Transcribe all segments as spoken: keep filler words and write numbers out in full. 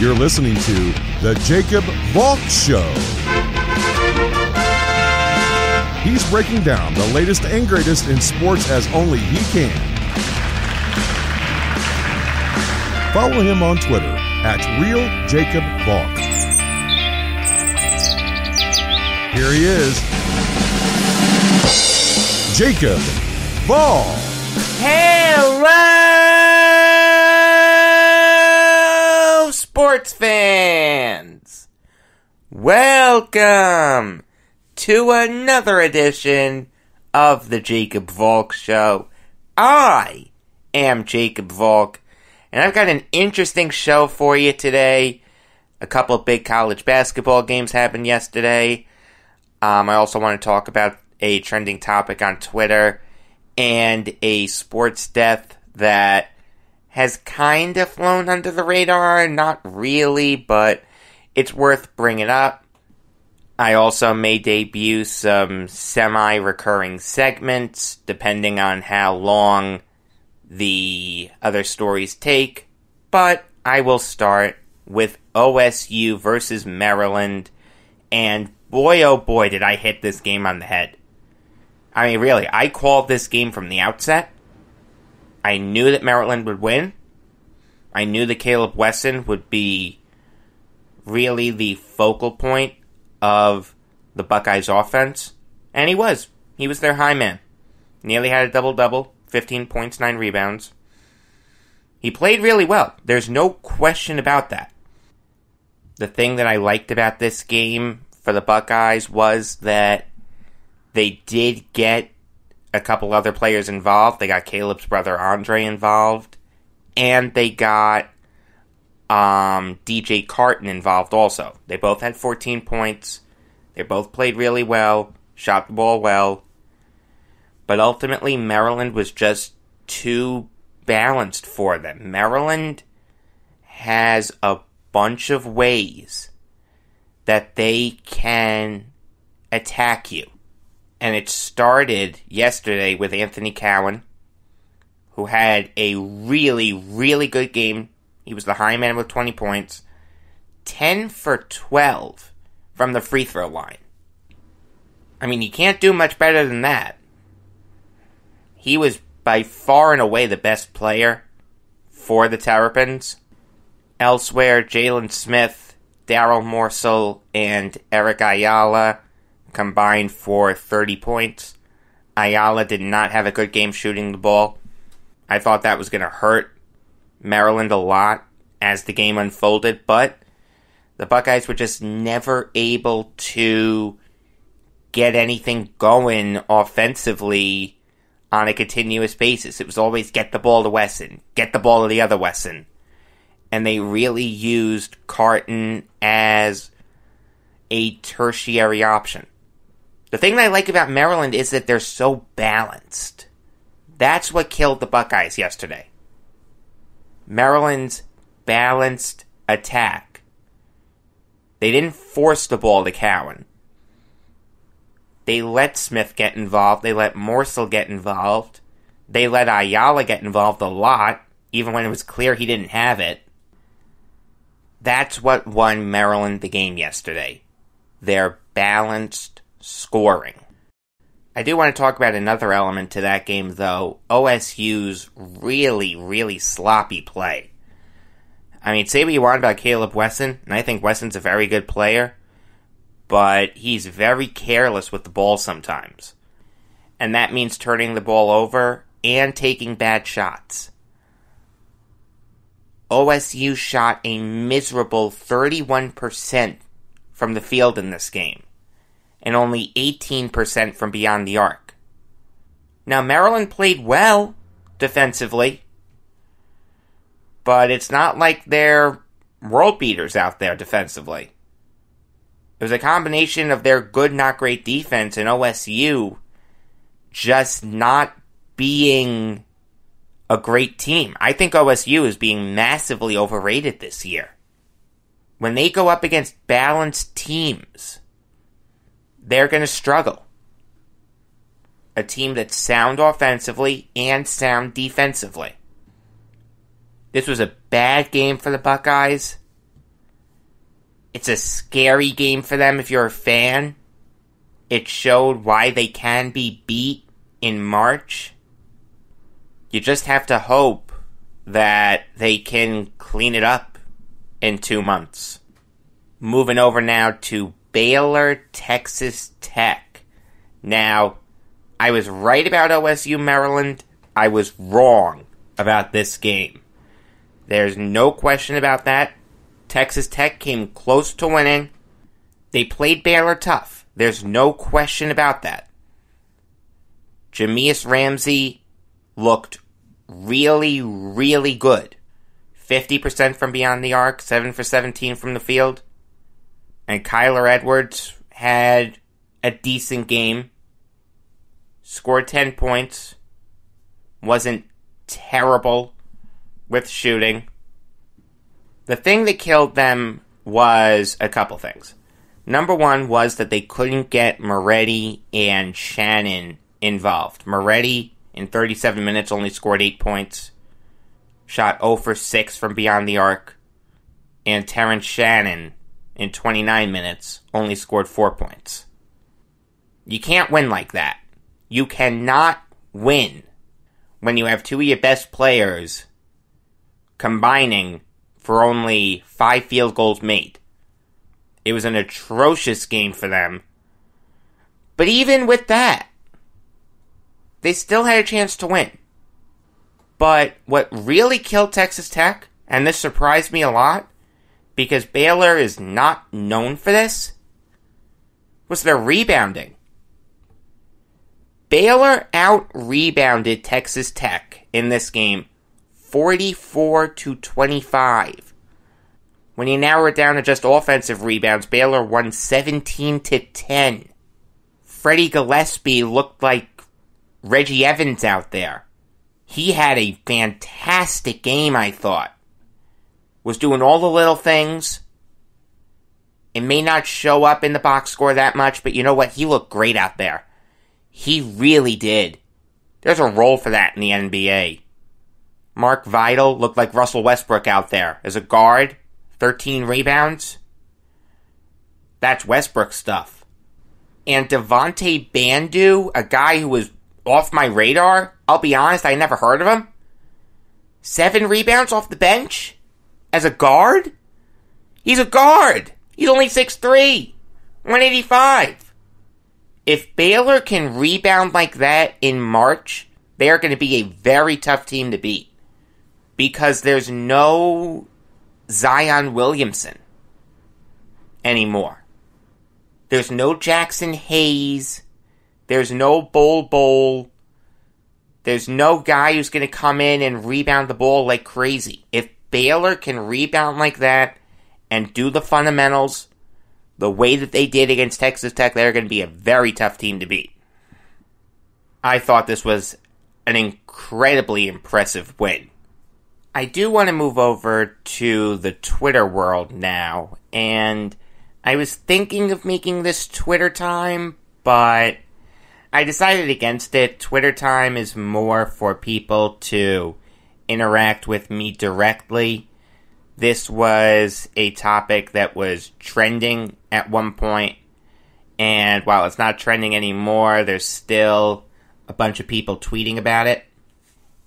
You're listening to The Jacob Valk Show. He's breaking down the latest and greatest in sports as only he can. Follow him on Twitter at Real Jacob Valk. Here he is, Jacob Valk. Hello, sports fans. Welcome to another edition of The Jacob Valk Show. I am Jacob Valk, and I've got an interesting show for you today. A couple of big college basketball games happened yesterday. Um, I also want to talk about a trending topic on Twitter and a sports death that has kind of flown under the radar. Not really, but it's worth bringing up. I also may debut some semi-recurring segments, depending on how long the other stories take. But I will start with O S U versus Maryland, and boy, oh boy, did I hit this game on the head. I mean, really, I called this game from the outset. I knew that Maryland would win. I knew that Caleb Wesson would be really the focal point of the Buckeyes' offense. And he was. He was their high man. Nearly had a double-double, fifteen points, nine rebounds. He played really well. There's no question about that. The thing that I liked about this game for the Buckeyes was that they did get a couple other players involved. They got Caleb's brother Andre involved, and they got um, D J Carton involved also. They both had fourteen points. They both played really well, shot the ball well. But ultimately, Maryland was just too balanced for them. Maryland has a bunch of ways that they can attack you. And it started yesterday with Anthony Cowan, who had a really, really good game. He was the high man with twenty points. ten for twelve from the free throw line. I mean, you can't do much better than that. He was by far and away the best player for the Terrapins. Elsewhere, Jalen Smith, Daryl Morsell, and Eric Ayala combined for thirty points. Ayala did not have a good game shooting the ball. I thought that was going to hurt Maryland a lot as the game unfolded, but the Buckeyes were just never able to get anything going offensively on a continuous basis. It was always get the ball to Wesson, get the ball to the other Wesson. And they really used Carton as a tertiary option. The thing that I like about Maryland is that they're so balanced. That's what killed the Buckeyes yesterday. Maryland's balanced attack. They didn't force the ball to Cowan. They let Smith get involved. They let Morsell get involved. They let Ayala get involved a lot, even when it was clear he didn't have it. That's what won Maryland the game yesterday. Their balanced scoring. I do want to talk about another element to that game, though. O S U's really, really sloppy play. I mean, say what you want about Caleb Wesson, and I think Wesson's a very good player, but he's very careless with the ball sometimes. And that means turning the ball over and taking bad shots. O S U shot a miserable thirty-one percent from the field in this game, and only eighteen percent from beyond the arc. Now, Maryland played well defensively, but it's not like they're world beaters out there defensively. It was a combination of their good, not great defense and O S U just not being a great team. I think O S U is being massively overrated this year. When they go up against balanced teams, they're going to struggle. A team that's sound offensively and sound defensively. This was a bad game for the Buckeyes, It's a scary game for them if you're a fan. It showed why they can be beat in March. You just have to hope that they can clean it up in two months. Moving over now to Baylor, Texas Tech. Now, I was right about O S U Maryland. I was wrong about this game. There's no question about that. Texas Tech came close to winning. They played Baylor tough. There's no question about that. Jameis Ramsey looked really, really good. fifty percent from beyond the arc, seven for seventeen from the field. And Kyler Edwards had a decent game. Scored ten points. Wasn't terrible with shooting. The thing that killed them was a couple things. Number one was that they couldn't get Moretti and Shannon involved. Moretti, in thirty-seven minutes, only scored eight points. Shot zero for six from beyond the arc. And Terrence Shannon, in twenty-nine minutes, only scored four points. You can't win like that. You cannot win when you have two of your best players combining for only five field goals made. It was an atrocious game for them. But even with that, they still had a chance to win. But what really killed Texas Tech, and this surprised me a lot, because Baylor is not known for this, was their rebounding. Baylor out-rebounded Texas Tech in this game forty-four to twenty-five. When you narrow it down to just offensive rebounds, Baylor won seventeen to ten. Freddie Gillespie looked like Reggie Evans out there. He had a fantastic game, I thought. Was doing all the little things. It may not show up in the box score that much, but you know what? He looked great out there. He really did. There's a role for that in the N B A. Mark Vidal looked like Russell Westbrook out there as a guard. thirteen rebounds. That's Westbrook stuff. And Devontae Bandu, a guy who was off my radar. I'll be honest, I never heard of him. Seven rebounds off the bench? As a guard? He's a guard! He's only six three. one eighty-five. If Baylor can rebound like that in March, they are going to be a very tough team to beat. Because there's no Zion Williamson anymore. There's no Jackson Hayes. There's no Bol Bol. There's no guy who's going to come in and rebound the ball like crazy. If Baylor can rebound like that and do the fundamentals the way that they did against Texas Tech, they're going to be a very tough team to beat. I thought this was an incredibly impressive win. I do want to move over to the Twitter world now, and I was thinking of making this Twitter time, but I decided against it. Twitter time is more for people to interact with me directly. This was a topic that was trending at one point, and while it's not trending anymore, there's still a bunch of people tweeting about it.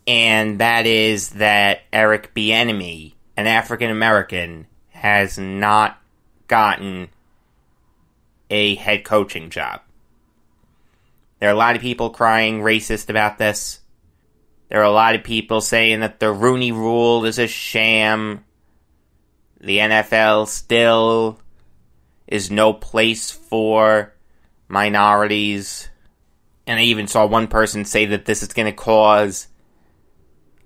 And that is that Eric Bieniemy, an African-American, has not gotten a head coaching job. There are a lot of people crying racist about this. There are a lot of people saying that the Rooney Rule is a sham. The N F L still is no place for minorities. And I even saw one person say that this is going to cause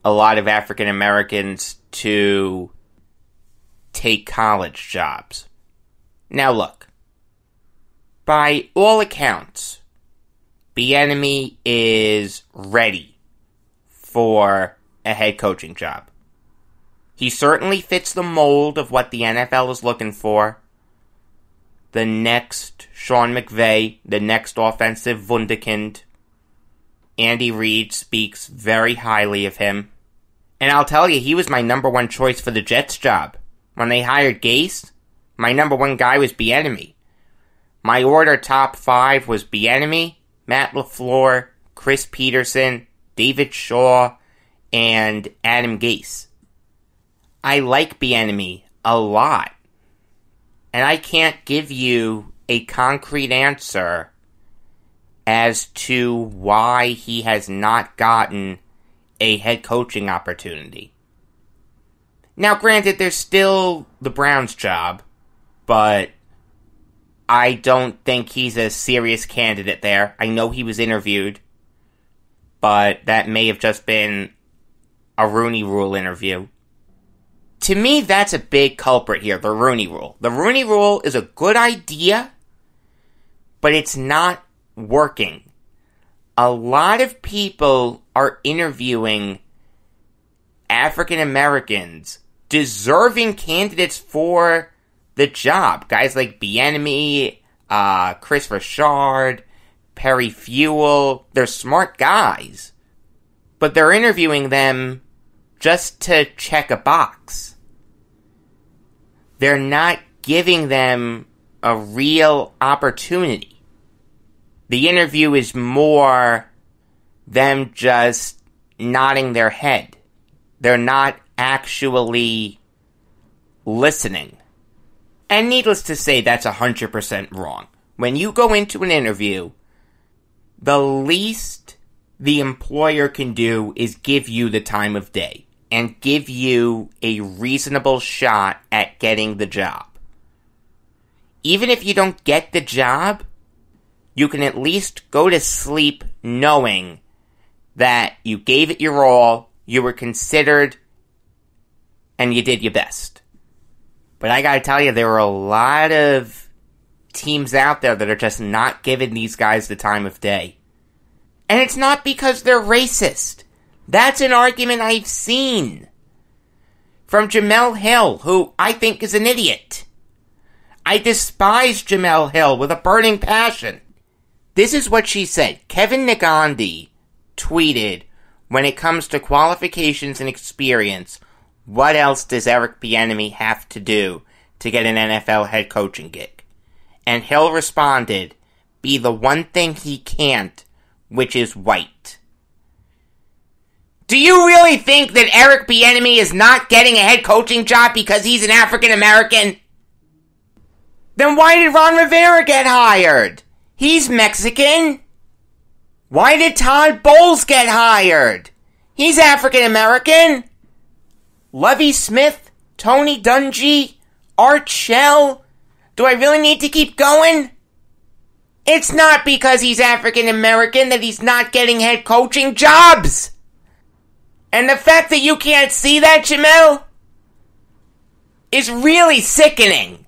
a lot of African Americans to take college jobs. Now look, by all accounts, Bieniemy is ready for a head coaching job. He certainly fits the mold of what the N F L is looking for. The next Sean McVay, the next offensive wunderkind. Andy Reid speaks very highly of him. And I'll tell you, he was my number one choice for the Jets job. When they hired Gase, My number one guy was Bieniemy. My order top five was Bieniemy, Matt LaFleur, Chris Peterson, David Shaw, and Adam Gase. I like Bieniemy a lot. And I can't give you a concrete answer as to why he has not gotten a head coaching opportunity. Now, granted, there's still the Browns job, but I don't think he's a serious candidate there. I know he was interviewed, but that may have just been a Rooney Rule interview. To me, that's a big culprit here, the Rooney Rule. The Rooney Rule is a good idea, but it's not working. A lot of people are interviewing African Americans, deserving candidates for the job. Guys like Bieniemy, uh, Chris Richard, Perry Fuel. They're smart guys, but they're interviewing them just to check a box. They're not giving them a real opportunity. The interview is more them just nodding their head. They're not actually listening. And needless to say, that's one hundred percent wrong. When you go into an interview, the least the employer can do is give you the time of day and give you a reasonable shot at getting the job. Even if you don't get the job, you can at least go to sleep knowing that you gave it your all, you were considered, and you did your best. But I gotta tell you, there are a lot of teams out there that are just not giving these guys the time of day. And it's not because they're racist. That's an argument I've seen from Jemele Hill, who I think is an idiot. I despise Jemele Hill with a burning passion. This is what she said. Kevin Nagandi tweeted, when it comes to qualifications and experience, what else does Eric Bieniemy have to do to get an N F L head coaching gig? And Hill responded, be the one thing he can't, which is white. Do you really think that Eric Bieniemy is not getting a head coaching job because he's an African American? Then why did Ron Rivera get hired? He's Mexican. Why did Todd Bowles get hired? He's African American. Lovie Smith, Tony Dungy, Art Shell. Do I really need to keep going? It's not because he's African American that he's not getting head coaching jobs. And the fact that you can't see that, Jemele, is really sickening.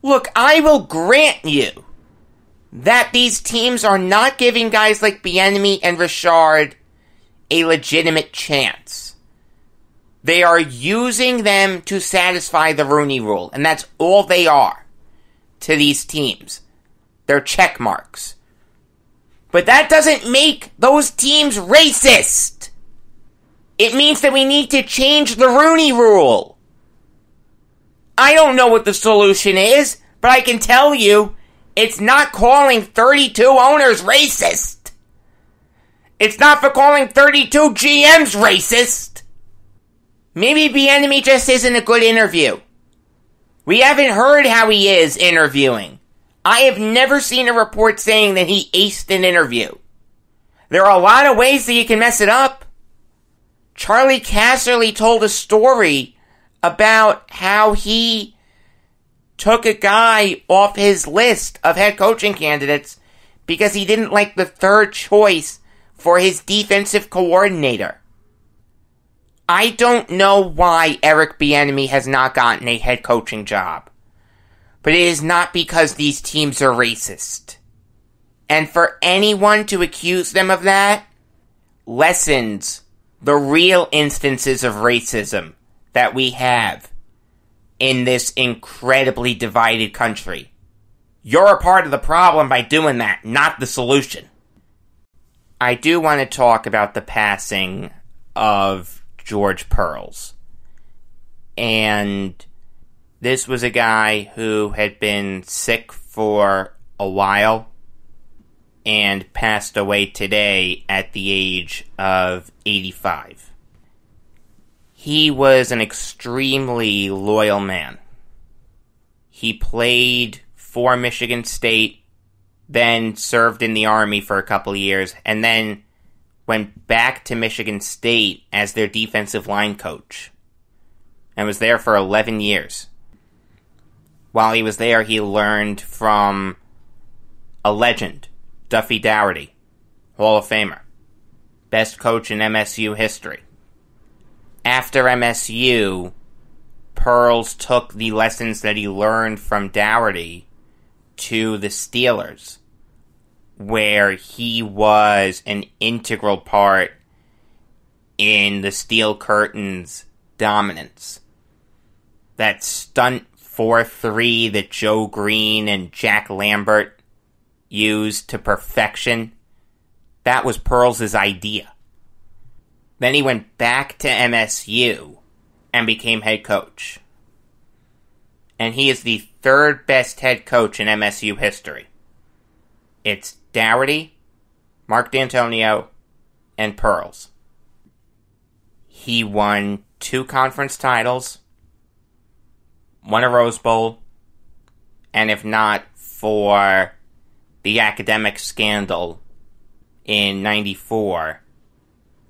Look, I will grant you that these teams are not giving guys like Bieniemy and Richard a legitimate chance. They are using them to satisfy the Rooney Rule, and that's all they are to these teams. They're check marks. But that doesn't make those teams racist. It means that we need to change the Rooney Rule. I don't know what the solution is, but I can tell you it's not calling thirty-two owners racist. It's not for calling thirty-two G Ms racist. Maybe Bieniemy just isn't a good interview. We haven't heard how he is interviewing. I have never seen a report saying that he aced an interview. There are a lot of ways that you can mess it up. Charlie Casserly told a story about how he took a guy off his list of head coaching candidates because he didn't like the third choice for his defensive coordinator. I don't know why Eric Bieniemy has not gotten a head coaching job, but it is not because these teams are racist. And for anyone to accuse them of that lessens the real instances of racism that we have in this incredibly divided country. You're a part of the problem by doing that, not the solution. I do want to talk about the passing of George Pearls. And This was a guy who had been sick for a while and passed away today at the age of eighty-five. He was an extremely loyal man. He played for Michigan State, then served in the Army for a couple of years, and then went back to Michigan State as their defensive line coach and was there for eleven years. While he was there, he learned from a legend, Duffy Dougherty, Hall of Famer, best coach in M S U history. After M S U, Pearls took the lessons that he learned from Dougherty to the Steelers, where he was an integral part in the Steel Curtain's dominance. That stunt four three that Joe Green and Jack Lambert used to perfection, that was Pearls' idea. Then he went back to M S U and became head coach. And he is the third best head coach in M S U history. It's Dougherty, Mark D'Antonio, and Pearls. He won two conference titles, won a Rose Bowl, and if not for the academic scandal in ninety-four,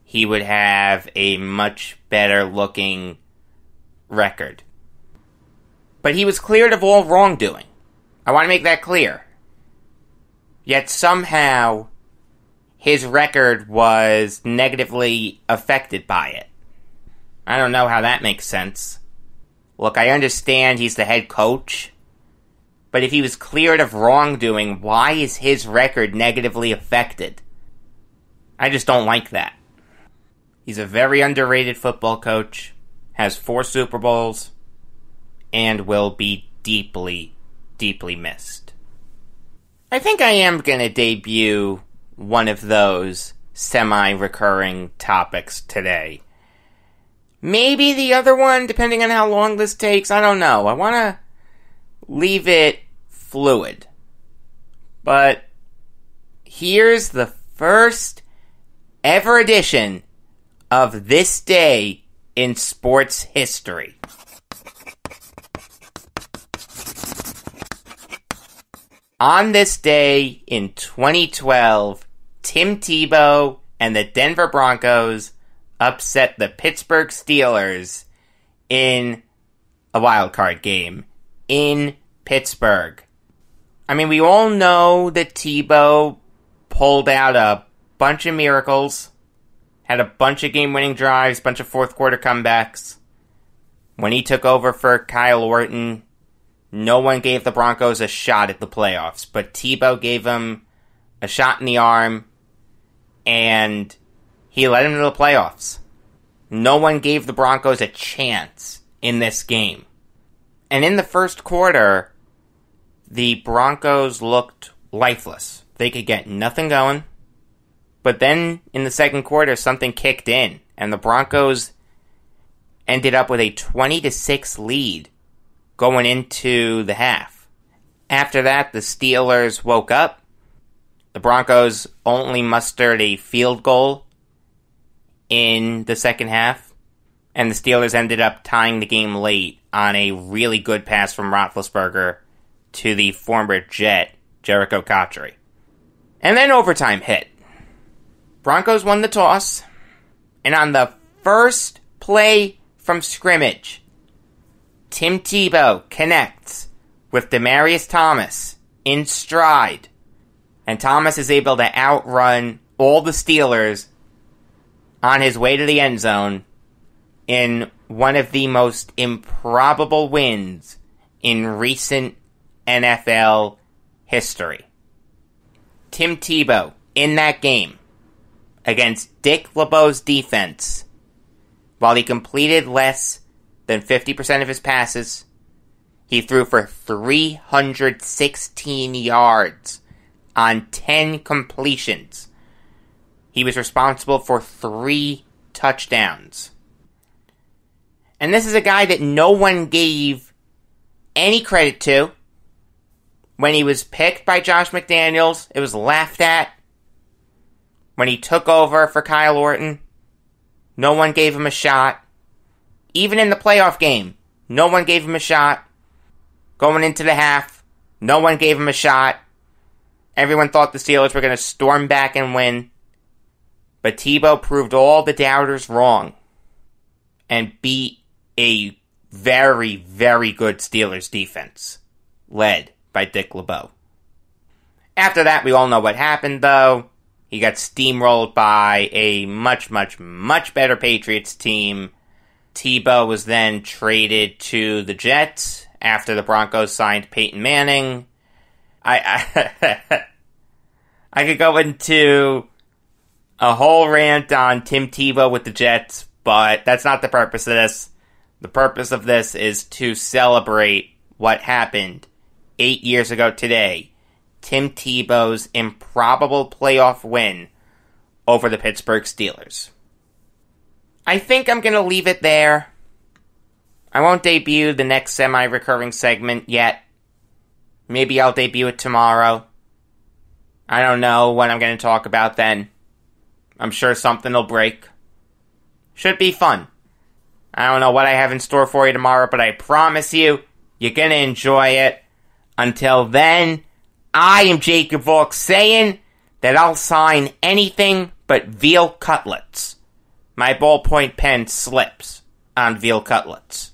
he would have a much better looking record. But he was cleared of all wrongdoing. I want to make that clear. Yet somehow, his record was negatively affected by it. I don't know how that makes sense. Look, I understand he's the head coach, but if he was cleared of wrongdoing, why is his record negatively affected? I just don't like that. He's a very underrated football coach, has four Super Bowls, and will be deeply, deeply missed. I think I am going to debut one of those semi-recurring topics today. Maybe the other one, depending on how long this takes, I don't know. I want to leave it fluid. But here's the first ever edition of This Day in Sports History. On this day in twenty twelve, Tim Tebow and the Denver Broncos upset the Pittsburgh Steelers in a wildcard game in Pittsburgh. I mean, we all know that Tebow pulled out a bunch of miracles, had a bunch of game-winning drives, bunch of fourth-quarter comebacks. When he took over for Kyle Orton, no one gave the Broncos a shot at the playoffs, but Tebow gave him a shot in the arm, and he led him to the playoffs. No one gave the Broncos a chance in this game. And in the first quarter, the Broncos looked lifeless. They could get nothing going, but then in the second quarter, something kicked in, and the Broncos ended up with a twenty to six lead going into the half. After that, the Steelers woke up. The Broncos only mustered a field goal in the second half, and the Steelers ended up tying the game late on a really good pass from Roethlisberger to the former Jet, Jericho Cotchery. And then overtime hit. Broncos won the toss, and on the first play from scrimmage, Tim Tebow connects with Demaryius Thomas in stride, and Thomas is able to outrun all the Steelers on his way to the end zone in one of the most improbable wins in recent N F L history. Tim Tebow, in that game, against Dick LeBeau's defense, while he completed less than fifty percent of his passes, he threw for three hundred sixteen yards on ten completions. He was responsible for three touchdowns. And this is a guy that no one gave any credit to. When he was picked by Josh McDaniels, it was laughed at. When he took over for Kyle Orton, no one gave him a shot. Even in the playoff game, no one gave him a shot. Going into the half, no one gave him a shot. Everyone thought the Steelers were going to storm back and win. But Tebow proved all the doubters wrong and beat a very, very good Steelers defense, led by Dick LeBeau. After that, we all know what happened, though. He got steamrolled by a much, much, much better Patriots team. Tebow was then traded to the Jets after the Broncos signed Peyton Manning. I I, I could go into a whole rant on Tim Tebow with the Jets, but that's not the purpose of this. The purpose of this is to celebrate what happened eight years ago today. Tim Tebow's improbable playoff win over the Pittsburgh Steelers. I think I'm going to leave it there. I won't debut the next semi-recurring segment yet. Maybe I'll debut it tomorrow. I don't know what I'm going to talk about then. I'm sure something will break. Should be fun. I don't know what I have in store for you tomorrow, but I promise you, you're going to enjoy it. Until then, I am Jacob Valk saying that I'll sign anything but veal cutlets. My ballpoint pen slips on veal cutlets.